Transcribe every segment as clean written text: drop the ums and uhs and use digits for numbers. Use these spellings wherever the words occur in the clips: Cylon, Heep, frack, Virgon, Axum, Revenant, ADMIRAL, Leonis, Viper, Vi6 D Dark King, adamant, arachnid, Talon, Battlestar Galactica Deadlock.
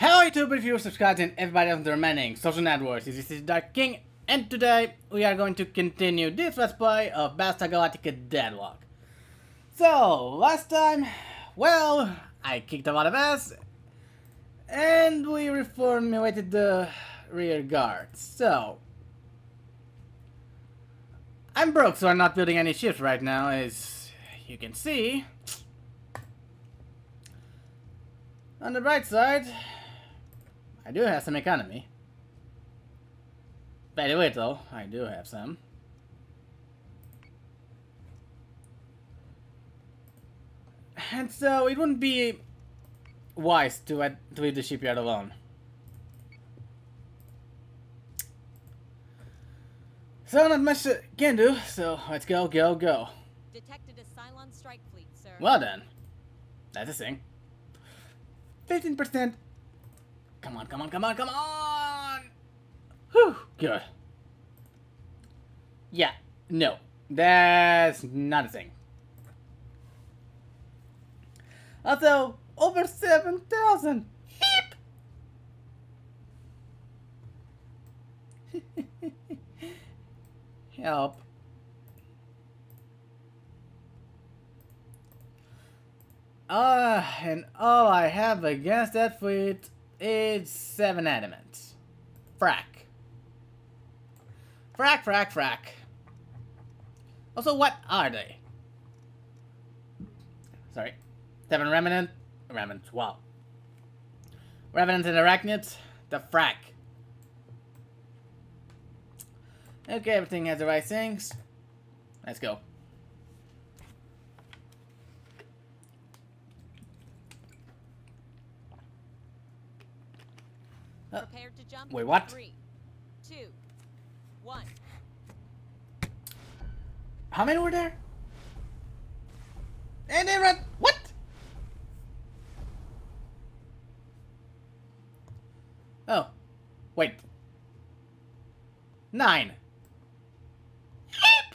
Hello YouTube, if you subscribed and everybody on the remaining social networks, this is Dark King, and today we are going to continue this let's play of Battlestar Galactica Deadlock. So, last time, well, I kicked a lot of ass, and we reformulated the rear guard, so... I'm broke, so I'm not building any ships right now, as you can see. On the bright side... I do have some economy. By the way, though, I do have some. And so it wouldn't be wise to leave the shipyard alone. So not much can do, so let's go, go, go. Detected a Cylon strike fleet, sir. Well then. That's a thing. 15%. Come on, come on, come on, come on! Whew, good. Yeah, no. That's not a thing. Also, over 7,000! Heep! Help. And all I have against that fleet... it's 7 adamant. Frack. Frack, frack, frack. Also, what are they? Sorry. 7 Revenant. Revenant, wow. Revenant and arachnid. The frack. Okay, everything has the right things. Let's go. Prepared to jump. Wait, what? 3, 2, 1. How many were there? And they run. What? Oh, wait. 9. Heep.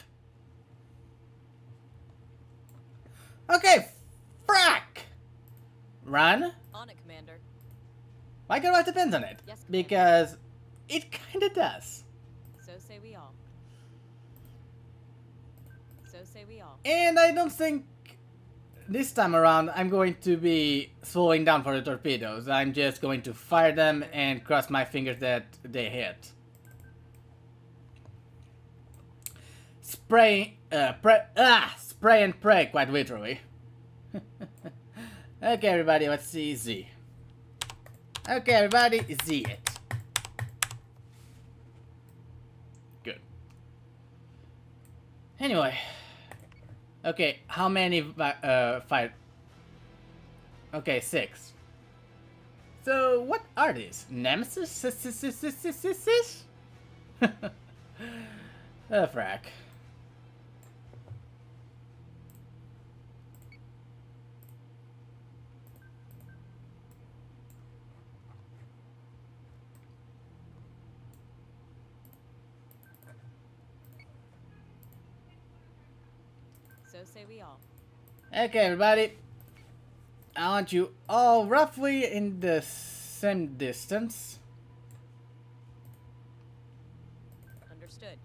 Okay, frack. Run. On it, Commander. Why can't I depend on it? Yes, because it kinda does. So say we all. So say we all. And I don't think this time around I'm going to be slowing down for the torpedoes. I'm just going to fire them and cross my fingers that they hit. Spray and pray, quite literally. Okay, everybody, let's see Z. Okay, everybody, see it. Good. Anyway. Okay, how many fight? Okay, 6. So, what are these? Nemesis? Oh, frack. So say we all. Okay, everybody. I want you all roughly in the same distance. Understood.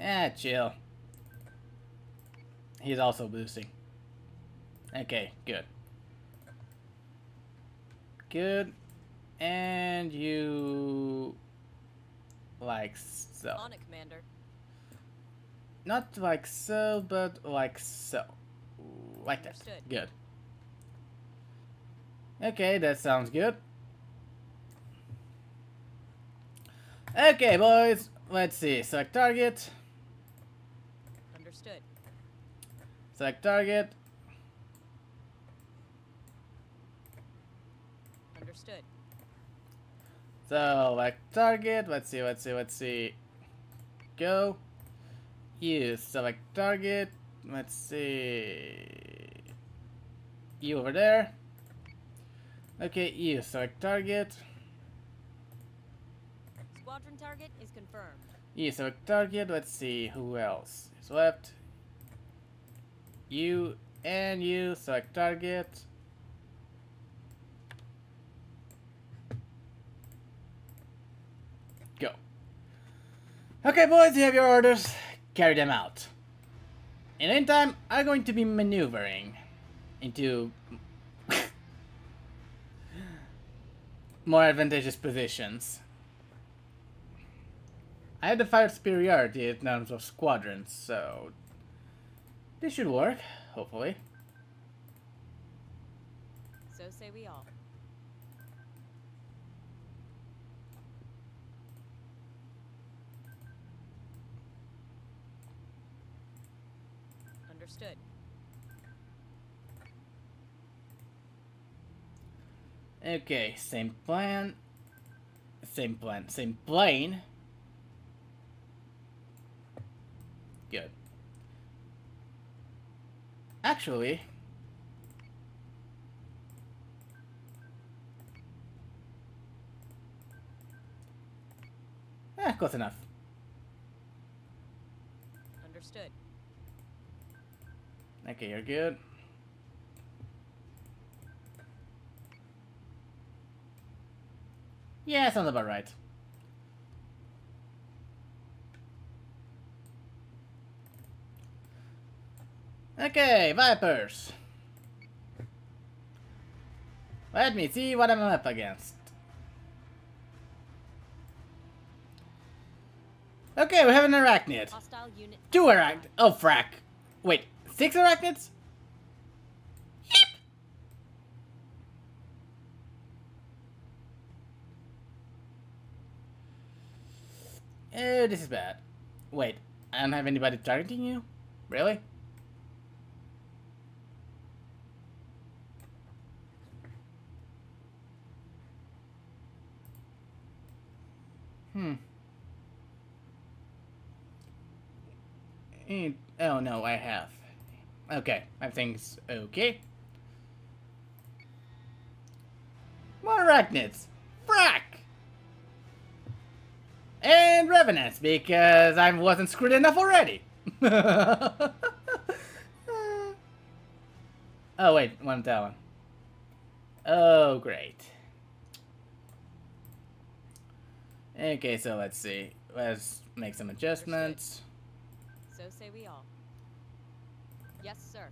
Ah, chill. He's also boosting. Okay, good. Good. And you... like so. On it, Commander. Not like so, but like so. Like that. Understood. Good. Okay, that sounds good. Okay, boys. Let's see. Select target. Understood. Select target. Understood. Select target. Let's see, let's see, let's see. Go. You select target, let's see, you over there, okay, you select target, squadron target is confirmed, you select target, let's see who else is left, you and you select target, Okay, boys, you have your orders. Carry them out. In the meantime, I'm going to be maneuvering into more advantageous positions. I have the fire superiority in terms of squadrons, so this should work, hopefully. So say we all. Understood. Okay, same plane. Good. Actually, close enough. Understood. Okay, you're good. Yeah, sounds about right. Okay, Vipers. Let me see what I'm up against. Okay, we have an arachnid. Two arachnids. Oh, frack. Wait, 6 arachnids? Heep! Oh, this is bad. Wait, I don't have anybody targeting you? Really? Oh no, I have. Okay, I think it's okay. More arachnids! Frack! And Revenants, because I wasn't screwed enough already! Oh wait, one Talon. Oh great. Okay, so let's see. Let's make some adjustments. So say we all. Yes, sir.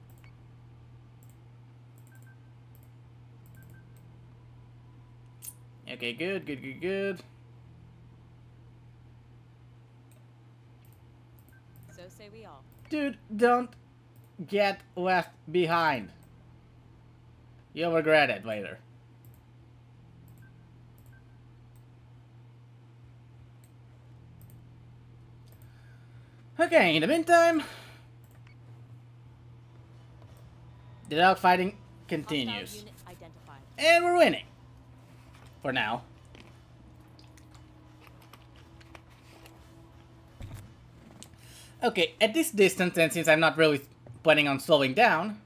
Okay, good. So say we all. Dude, don't get left behind. You'll regret it later. Okay, in the meantime, the dogfighting continues. And we're winning. For now. Okay, at this distance, and since I'm not really planning on slowing down,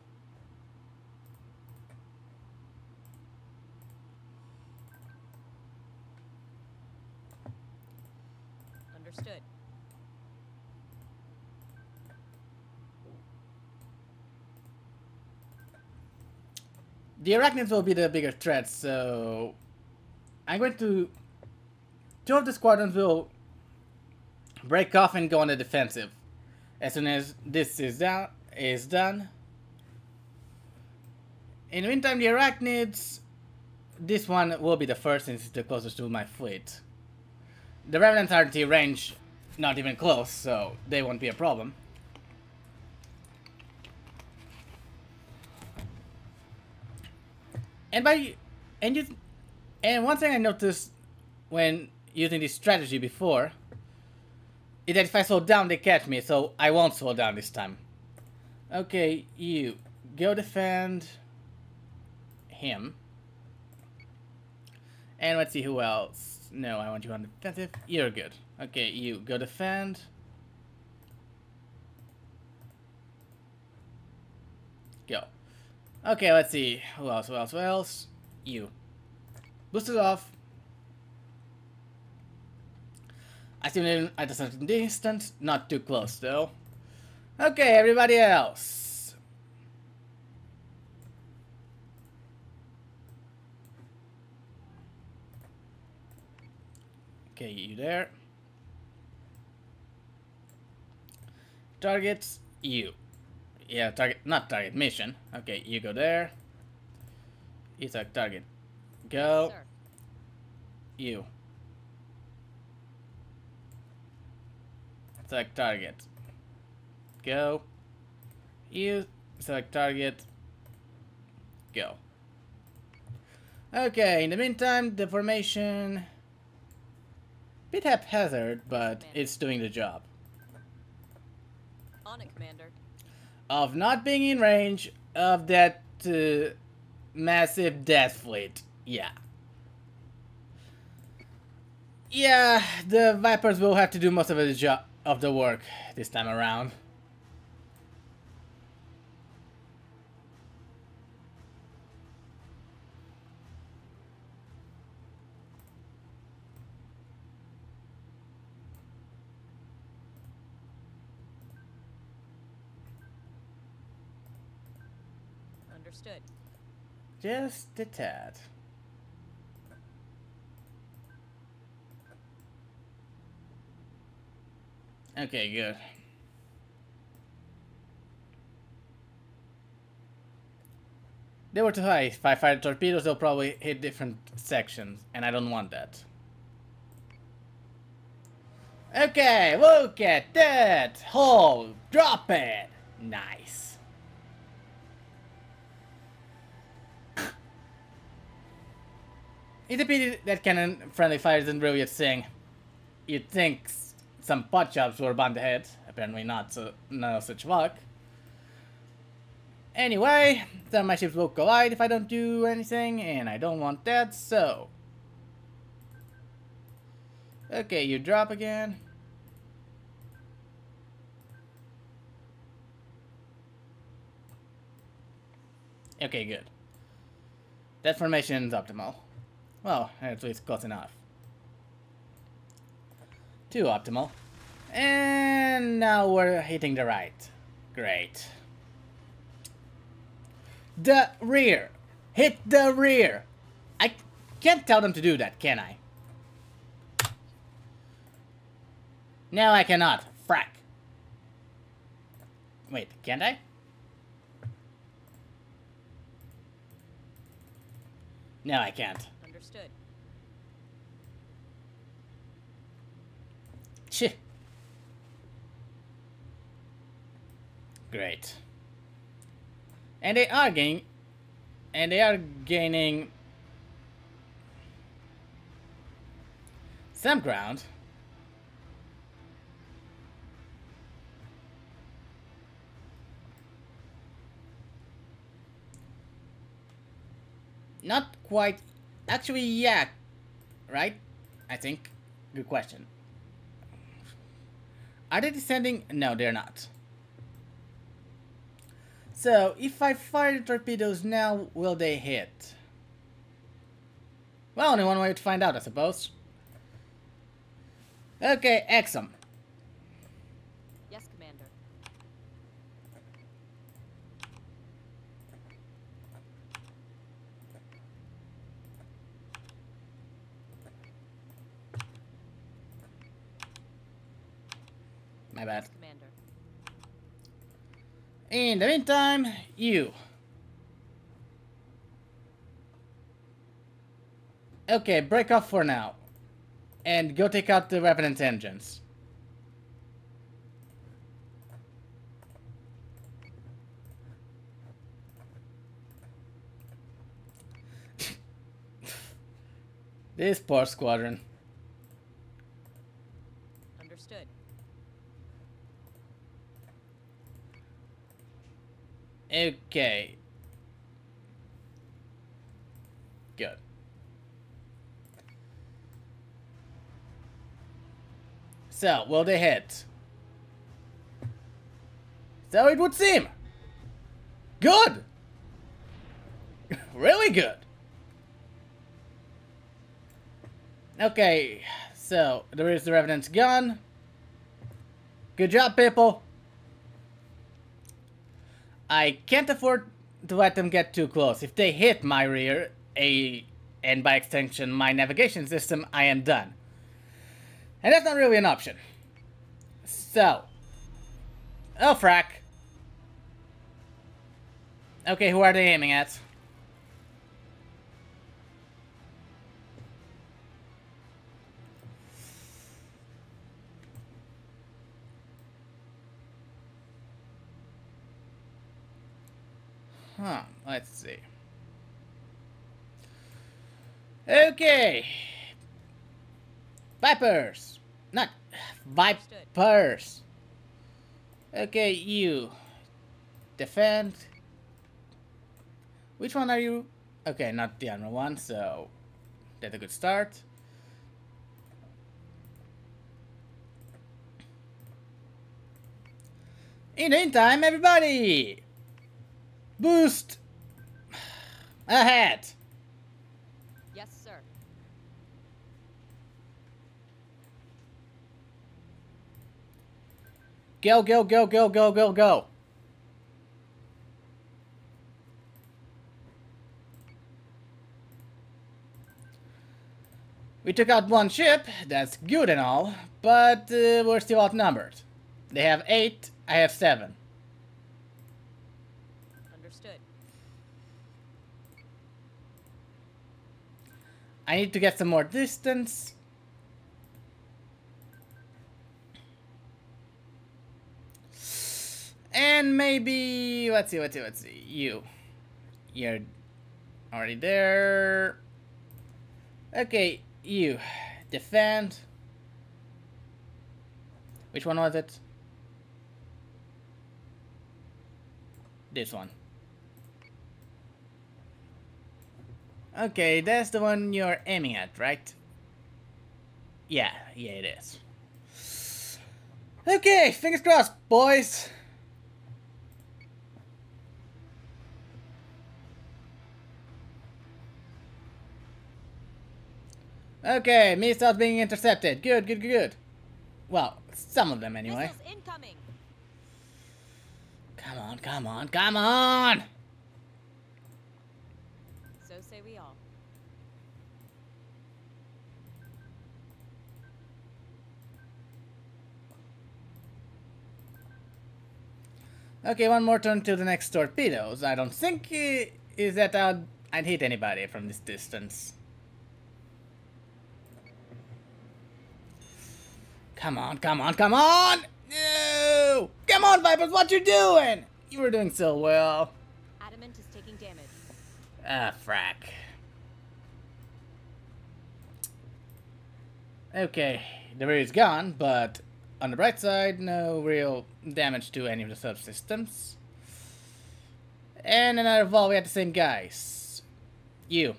the arachnids will be the bigger threat, so I'm going to... Two of the squadrons will break off and go on the defensive. As soon as this is done. In the meantime, the arachnids... This one will be the first since it's the closest to my fleet. The Revenants aren't in range, not even close, so they won't be a problem. And one thing I noticed when using this strategy before is that if I slow down, they catch me, so I won't slow down this time. Okay, you go defend him. And let's see who else. No, I want you on the defensive. You're good. Okay, you go defend. Go. Okay, let's see. Who else? You. Boost it off. I see them at a certain distance. Not too close, though. Okay, everybody else. Okay, you there. Targets you. Yeah, target, not target, mission. Okay, you go there. Attack target. Go. Yes, you. Select target. Go. You. Select target. Go. Okay, in the meantime, the formation... bit haphazard, but it's doing the job. On it, Commander. Of not being in range of that massive death fleet. Yeah. Yeah, the Vipers will have to do most of the job of the work this time around. Understood. Just a tad. Okay, good. They were too high. If I fire torpedoes, they'll probably hit different sections, and I don't want that. Okay, look at that! Hole! Drop it! Nice. It's a pity that cannon-friendly fire isn't really a thing. You'd think some pot chops were bound to hit. Apparently not, so no such luck. Anyway, some of my ships will collide if I don't do anything, and I don't want that, so... okay, you drop again. Okay, good. That formation's optimal. Well, at least close enough. Too optimal. And now we're hitting the right. Great. The rear. Hit the rear. I can't tell them to do that, can I? No, I cannot. Frack. Wait, can't I? No, I can't. Understood. Great. And they are gaining. And they are gaining some ground. Not quite. Actually, yeah. Right? I think. Good question. Are they descending? No, they're not. So, if I fire the torpedoes now, will they hit? Well, only one way to find out, I suppose. Okay, Axum. Yes, Commander. My bad. Commander. In the meantime, you. Okay, break off for now. And go take out the Revenant engines. This poor squadron. Understood. Okay. Good. So, will they hit? So it would seem. Good! Really good. Okay, so there is the Revenant's gun. Good job, people. I can't afford to let them get too close. If they hit my rear, and by extension my navigation system, I am done. And that's not really an option. So, Oh, frack. Okay, who are they aiming at? Huh, let's see. Okay. Vipers. Not Vipers. Okay, you. Defend. Which one are you? Okay, not the armor one, so that's a good start. In the meantime, everybody! Boost! Ahead! Yes, sir. Go, go, go, go, go, go, go! We took out one ship, that's good and all, but we're still outnumbered. They have 8, I have 7. I need to get some more distance. And maybe... Let's see. You. You're already there. Okay, you. Defend. Which one was it? This one. Okay, that's the one you're aiming at, right? Yeah, it is. Okay, fingers crossed, boys! Okay, missiles being intercepted. Good. Well, some of them anyway. Missiles incoming. Come on! Say we all. Okay, one more turn to the next torpedoes. I don't think is that I'd hit anybody from this distance. Come on! No! Come on, Vipers, what you doing? You were doing so well. Adamant is taking damage. Ah, frack. Okay, the rear is gone, but on the bright side, no real damage to any of the subsystems. And another volley at the same guys. You.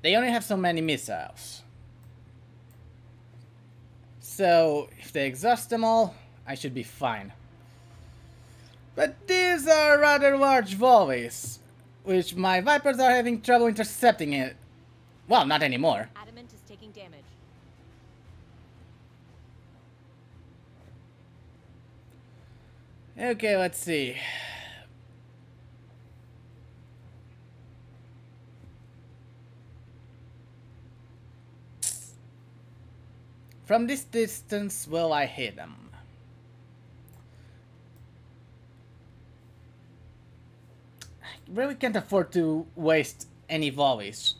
They only have so many missiles. So, if they exhaust them all, I should be fine. But these are rather large volleys, which my Vipers are having trouble intercepting it. Well, not anymore. Adamant is taking damage. Okay, let's see. From this distance, will I hit them? I really can't afford to waste any volleys.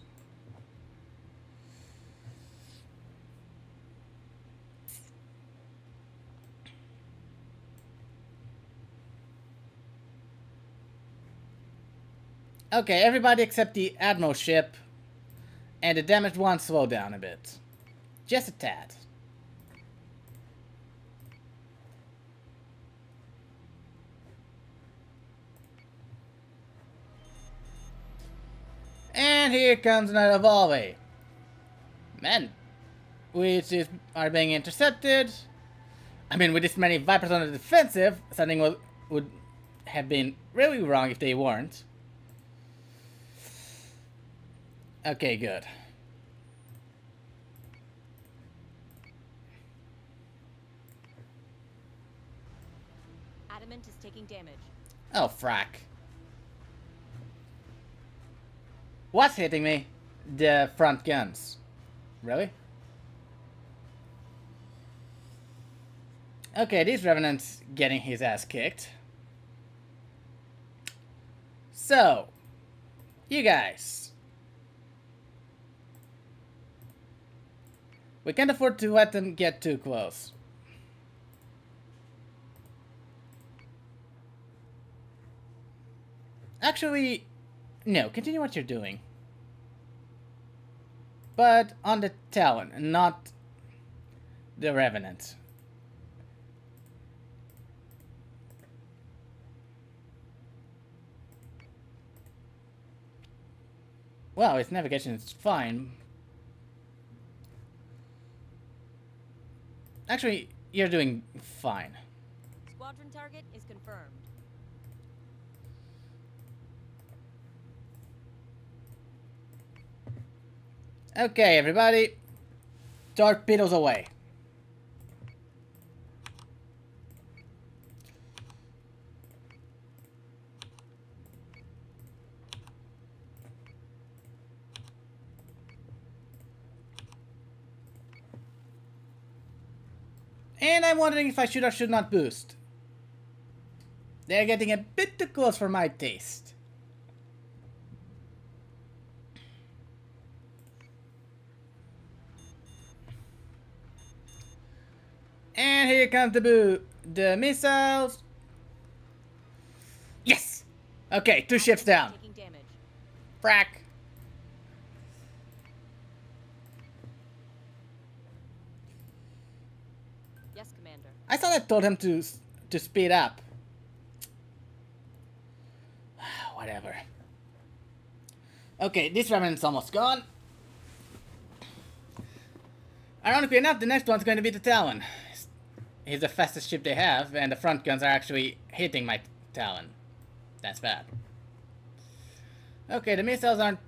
Okay, everybody except the Admiral ship and the damaged one slow down a bit. Just a tad. And here comes another volley. Men. Which are being intercepted. I mean, with this many Vipers on the defensive, something would have been really wrong if they weren't. Okay, good. Adamant is taking damage. Oh, frack. What's hitting me? The front guns. Really? Okay, this Revenant's getting his ass kicked. So, you guys. We can't afford to let them get too close. Actually, no, continue what you're doing. But on the Talon, not the Revenant. Well, its navigation is fine. Actually, you're doing fine. Squadron target is confirmed. Okay, everybody. Torpedoes away. And I'm wondering if I should or should not boost. They're getting a bit too close for my taste. And here comes the missiles. Yes! Okay, two ships down. Frack. Yes, Commander. I thought I told him to speed up. Whatever. Okay, this Remnant's almost gone. Ironically enough, the next one's going to be the Talon. He's the fastest ship they have, and the front guns are actually hitting my Talon. That's bad. Okay, the missiles aren't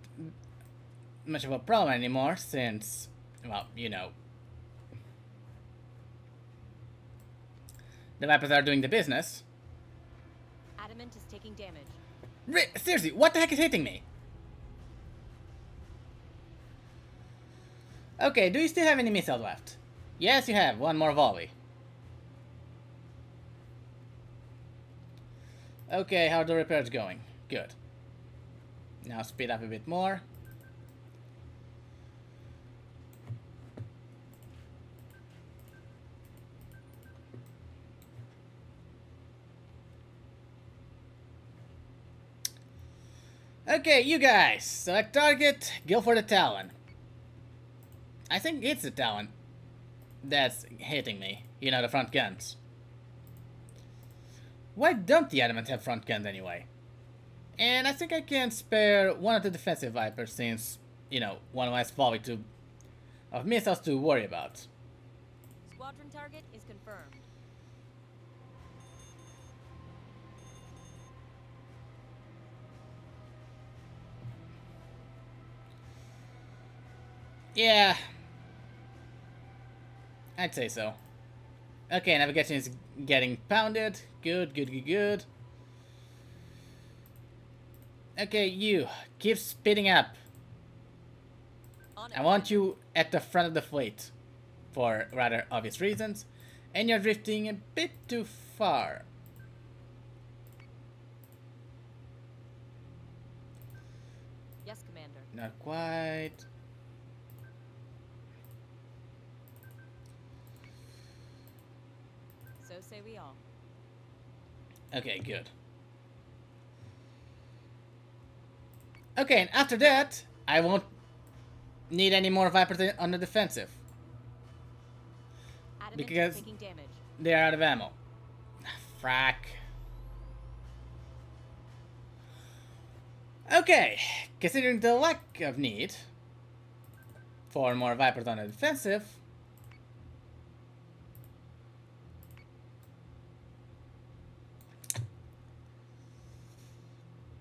much of a problem anymore since, well, you know. The Vipers are doing the business. Adamant is taking damage. Seriously, what the heck is hitting me? Okay, do you still have any missiles left? Yes, you have. One more volley. Okay, how are the repairs going? Good. Now speed up a bit more. Okay, you guys, select target, go for the Talon. I think it's the Talon that's hitting me. You know, the front guns. Why don't the Adamant have front guns anyway? And I think I can spare one of the defensive Vipers since, you know, one less volley of missiles to worry about. Squadron target is confirmed. Yeah, I'd say so. Okay, navigation is getting pounded. Good, good, good, good. Okay, you. Keep speeding up. I want you at the front of the fleet. For rather obvious reasons. And you're drifting a bit too far. Yes, Commander. Not quite. So say we all. Okay, good. Okay, and after that, I won't need any more Vipers on the defensive. Adamant because taking damage. They are out of ammo. Frack. Okay, considering the lack of need for more Vipers on the defensive,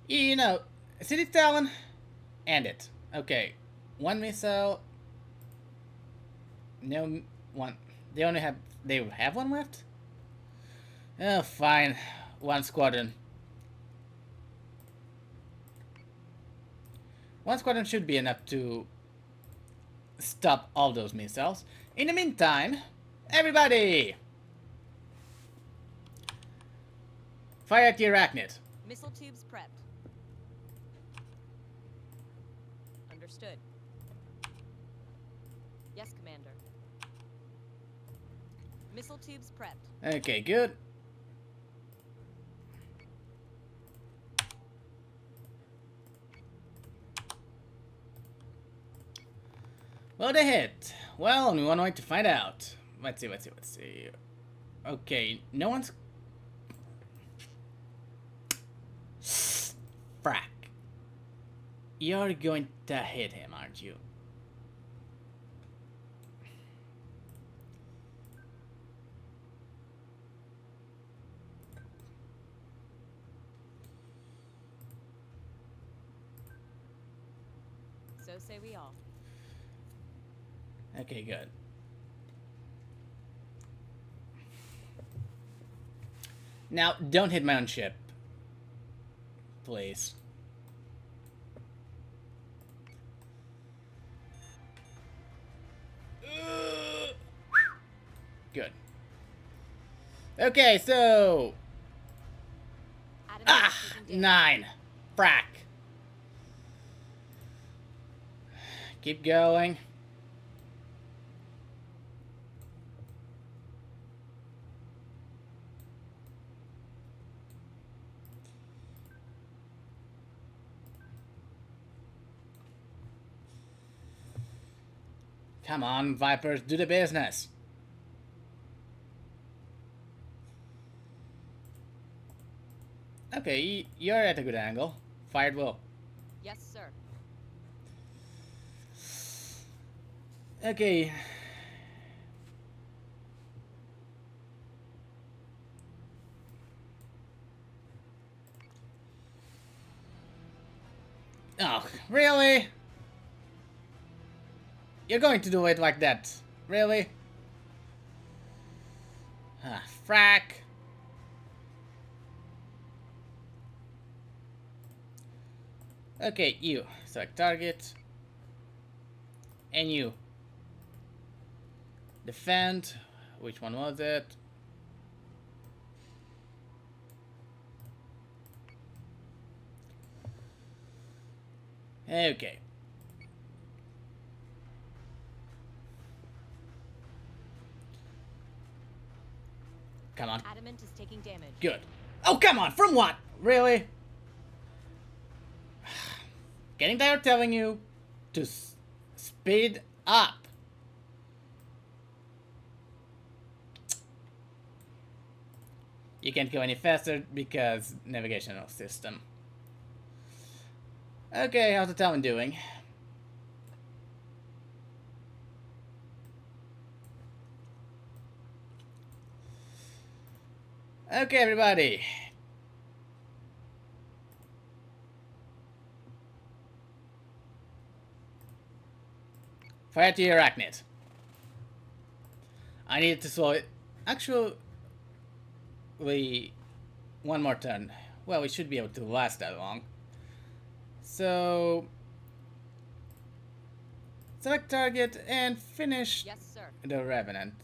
you know, City Talon, and it. Okay, one missile. No one. They only have. They have one left. Oh, fine. One squadron. One squadron should be enough to stop all those missiles. In the meantime, everybody! Fire at the arachnid. Missile tubes prepped. Understood. Yes, Commander. Missile tubes prepped. Okay, good. Well, they hit. Well, we want to find out. Let's see, let's see. Okay, no one's... Frack. You're going to hit him, aren't you? So say we all. Okay, good. Now, don't hit my own ship. Please. Good. Okay, so... Ah! 9. Frack. Keep going. Come on, Vipers, do the business. Okay, you're at a good angle. Fired will. Yes, sir. Okay. Oh, really? You're going to do it like that. Really? Ah, frack. Okay, you. Select target. And you. Defend. Which one was it? Okay. Come on. Adamant is taking damage. Good. Oh, come on. From what? Really? Getting tired telling you to speed up. You can't go any faster because navigational system. Okay, how's the Talon doing? Okay, everybody. Fire to your arachnid. I needed to slow it. Actually, one more turn. Well, we should be able to last that long. So, select target and finish. Yes, sir. The Revenant.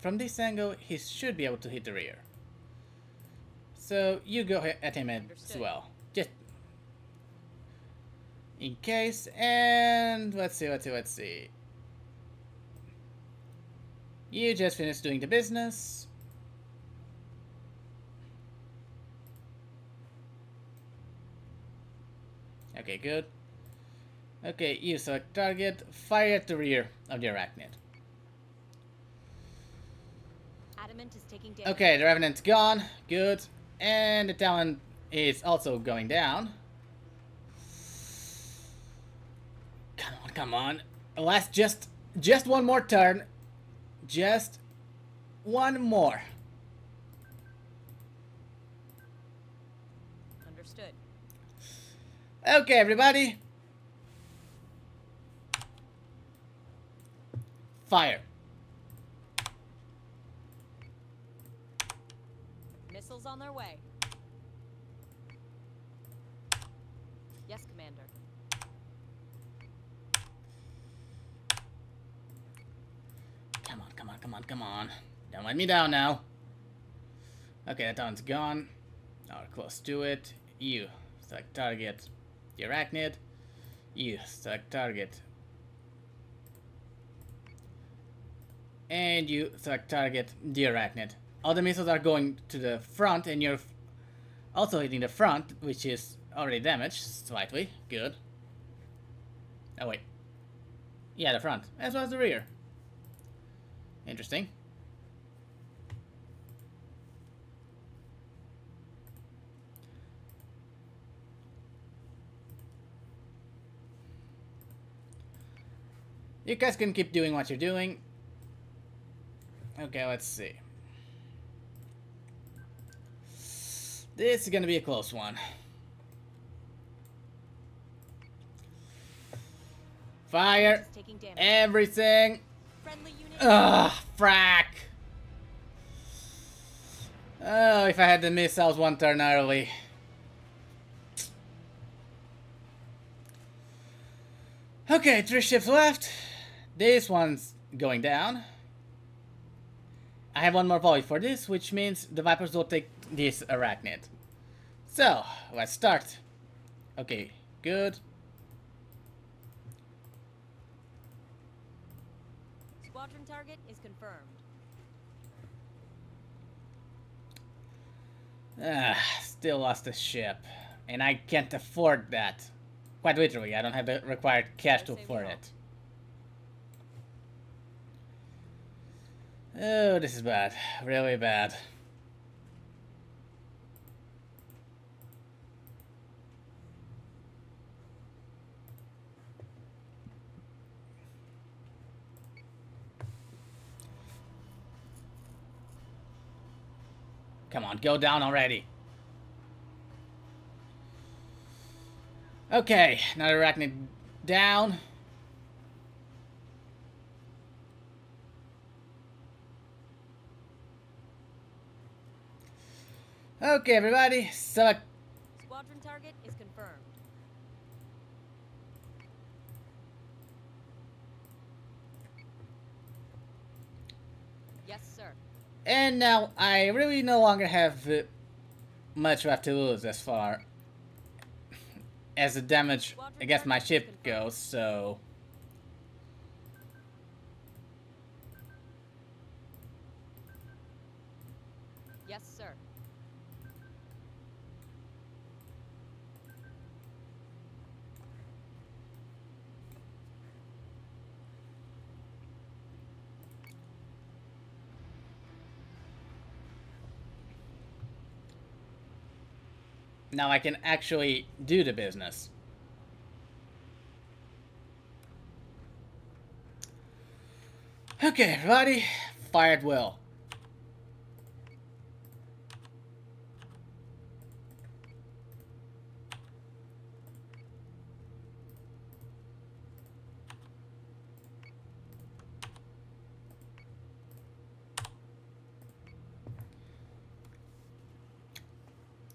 From this angle, he should be able to hit the rear. So, you go at him as well. Just in case, and let's see. You just finished doing the business. Okay, good. Okay, you select target, fire at the rear of the arachnid. Is taking damage. Okay, the Revenant's gone. Good. And the Talon is also going down. Come on, come on. Last just one more turn. Just one more. Understood. Okay, everybody. Fire. On their way. Yes, Commander. come on, come on. Don't let me down now. Okay, that Talon's gone. Or close to it. You select target. The arachnid. You select target. And you select target. The arachnid. All the missiles are going to the front, and you're also hitting the front, which is already damaged slightly. Good. Oh, wait. Yeah, the front, as well as the rear. Interesting. You guys can keep doing what you're doing. Okay, let's see. This is gonna be a close one. Fire everything. Ugh, frack. Oh, if I had the missiles one turn early. Okay, 3 ships left. This one's going down. I have one more volley for this, which means the Vipers will take this arachnid. So, let's start. Okay, good. Squadron target is confirmed. Still lost a ship. And I can't afford that. Quite literally, I don't have the required cash to afford it. Oh, this is bad. Really bad. Come on, go down already. Okay, another arachnid down. Okay, everybody, select. Squadron target is confirmed. Yes, sir. And now, I really no longer have much left to lose as far as the damage against my ship goes, so... Yes, sir. Now I can actually do the business. Okay, everybody, fire at will.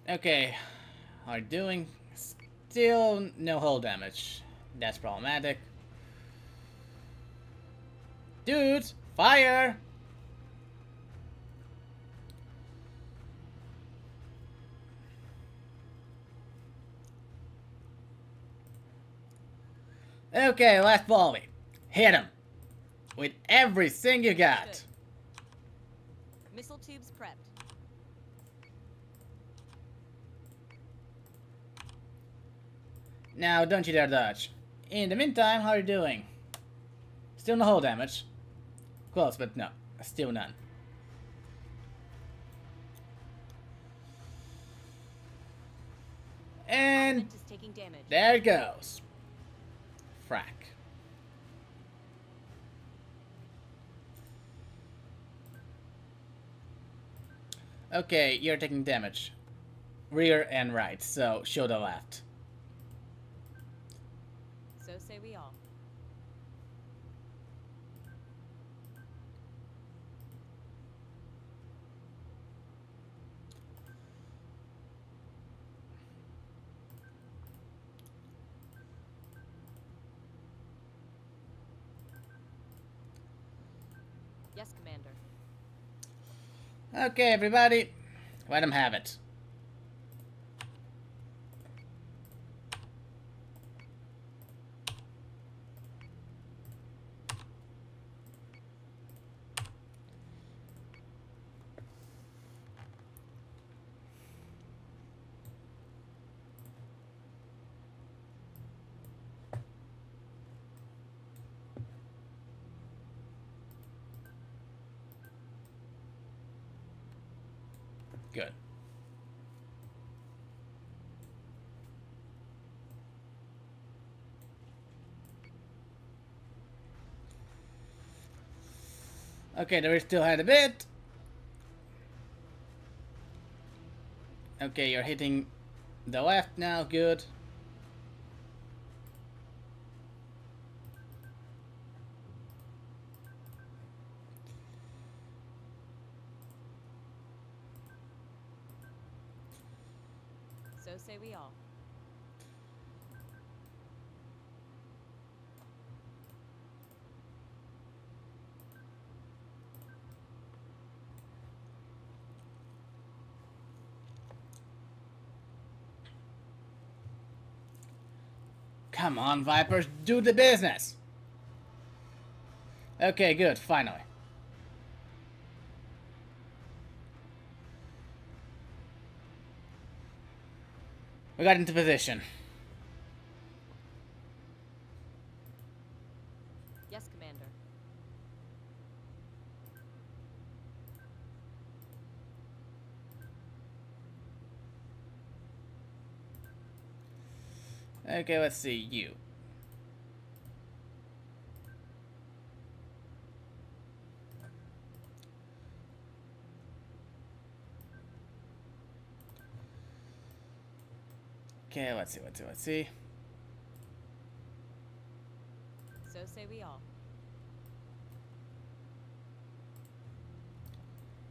Okay. Are doing still no hull damage. That's problematic. Dudes, fire! Okay, last volley. Hit him with everything you got. Good. Missile tubes prepped. Now, don't you dare dodge. In the meantime, how are you doing? Still no hull damage. Close, but no. Still none. And... there it goes. Frack. Okay, you're taking damage. Rear and right, so show the left. So say we all. Yes, Commander. Okay, everybody. Let him have it. Good. Okay, there is still had a bit. Okay, you're hitting the left now, good. Say we all. Come on, Vipers, do the business. Okay, good, finally. We got into position. Yes, Commander. Okay, let's see you. Okay, let's see. So say we all.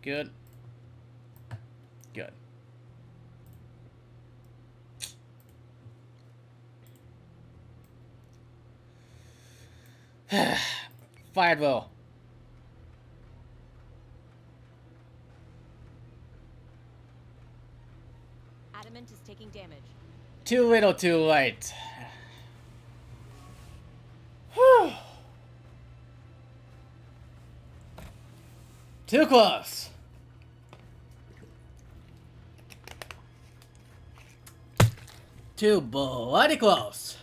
Good. Good. Fired well. Adamant is taking damage. Too little, too late. Whew. Too close. Too bloody close.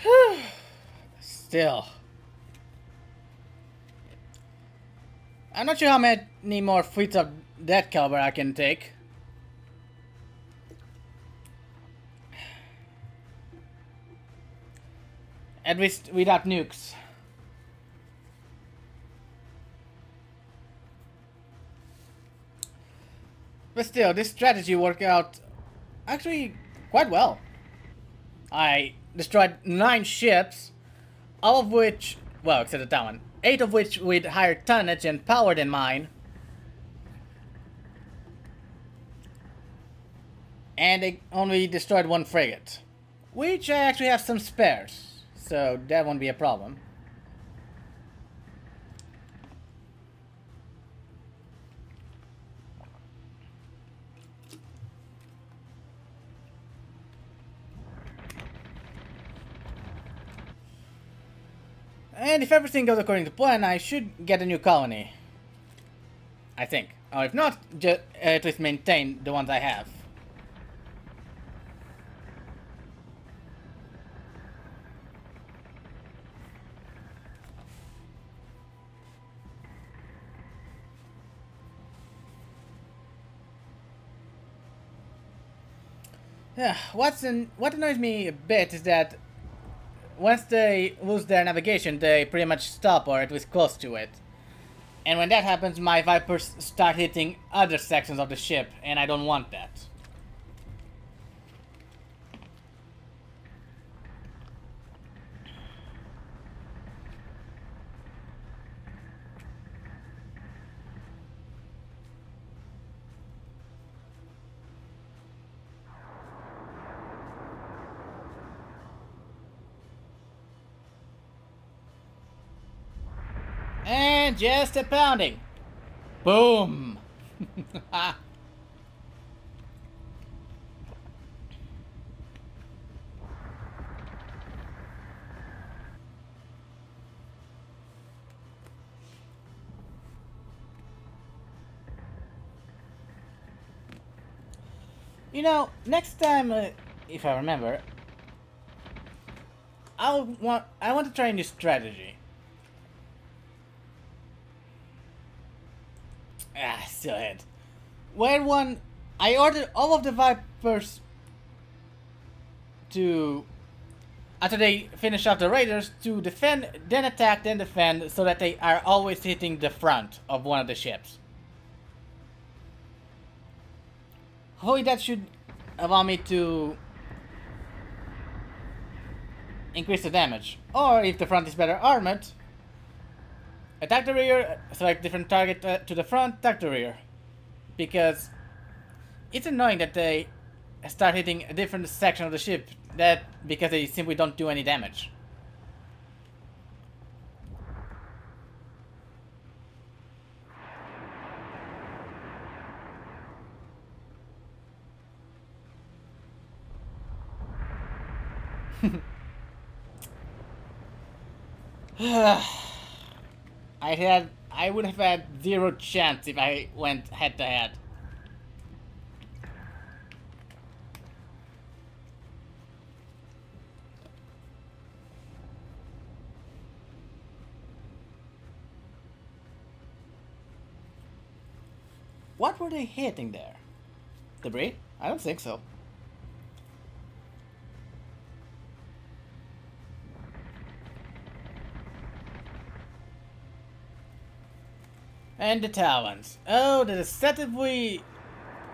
Whew. Still. I'm not sure how many more fleets of that caliber I can take. At least without nukes. But still, this strategy worked out actually quite well. I destroyed 9 ships, all of which, well, except the Talon, 8 of which with higher tonnage and power than mine. And they only destroyed 1 frigate, which I actually have some spares, so that won't be a problem. And if everything goes according to plan, I should get a new colony, I think. Or if not, just at least maintain the ones I have. Yeah, what annoys me a bit is that once they lose their navigation, they pretty much stop, or at least close to it. And when that happens, my Vipers start hitting other sections of the ship, and I don't want that. And just a pounding. Boom. You know, next time, if I remember, I want to try a new strategy. Still ahead. Where one, I ordered all of the Vipers to, after they finish off the Raiders, to defend, then attack, then defend, so that they are always hitting the front of one of the ships. Hopefully that should allow me to increase the damage. Or if the front is better armored, attack the rear, select different target to the front, attack the rear. Because it's annoying that they start hitting a different section of the ship, that because they simply don't do any damage. I would have had zero chance if I went head to head. What were they hitting there? Debris? I don't think so. And the Talons. Oh, the deceptively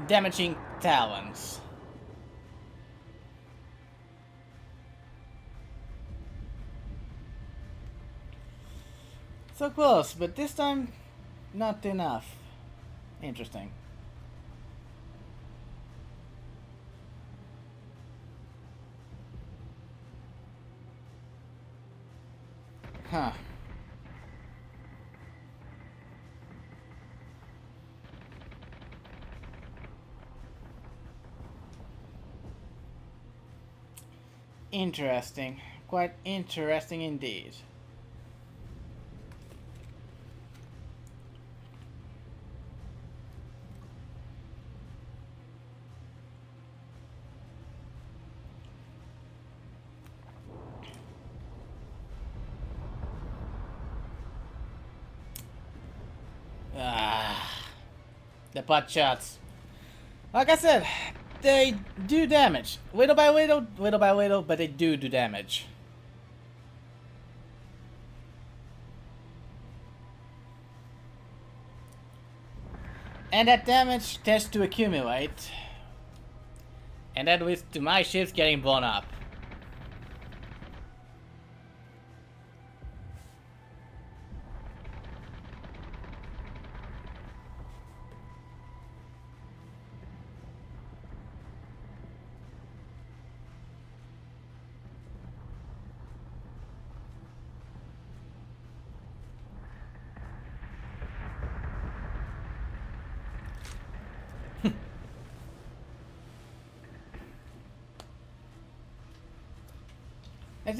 damaging Talons. So close, but this time, not enough. Interesting. Huh. Interesting. Quite interesting indeed. The butt shots. Like I said, they do damage. Little by little, but they do damage. And that damage tends to accumulate. And that leads to my ships getting blown up.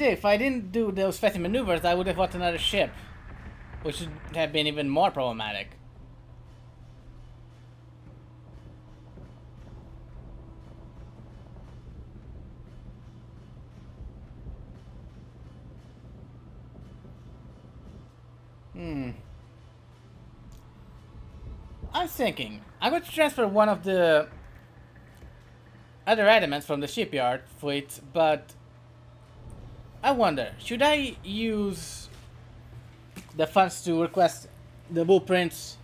If I didn't do those fancy maneuvers, I would have bought another ship, which would have been even more problematic. I'm thinking I'm going to transfer one of the other adamants from the shipyard fleet, but I wonder, should I use the funds to request the blueprints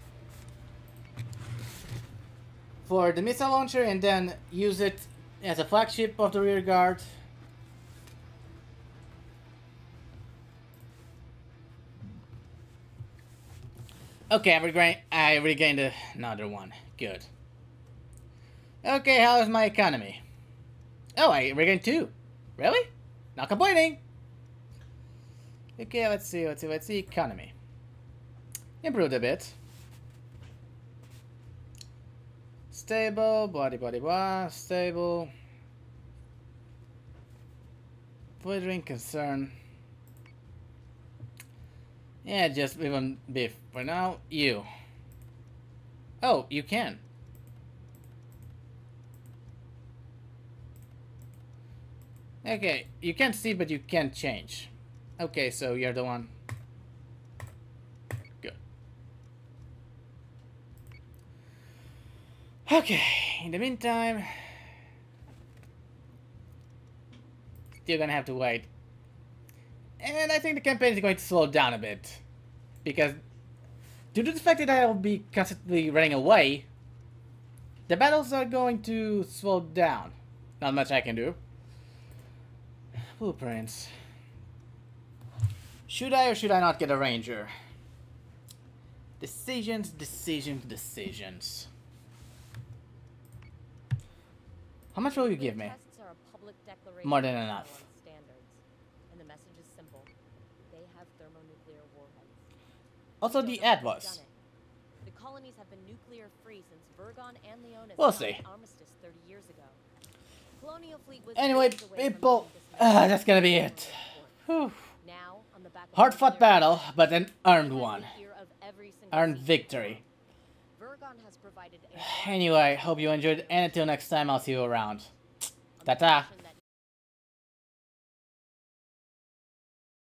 for the missile launcher and then use it as a flagship of the rear guard? Okay, I regained another one. Good. Okay, how is my economy? Oh, I regained two. Really? Not complaining. Okay, let's see, economy. Improved a bit. Stable, blah-de-blah-de-blah, stable. Voidring concern. Yeah, just even beef for now. You. Oh, you can. Okay, you can't see, but you can change. Okay, so you're the one. Good. Okay, in the meantime... Still gonna have to wait. And I think the campaign is going to slow down a bit. Because, due to the fact that I will be constantly running away, the battles are going to slow down. Not much I can do. Blueprints. Should I or should I not get a ranger? Decisions, decisions, decisions. How much will you give me? More than enough. And the message is simple. They have thermonuclear warheads. Also, the ad was. The colonies have been nuclear free since Virgon and Leonis. We'll see. Armistice 30 years ago. Anyway, people, that's gonna be it. Whew. Hard-fought battle, but an earned one. Earned victory. Anyway, hope you enjoyed, and until next time, I'll see you around. Ta-ta!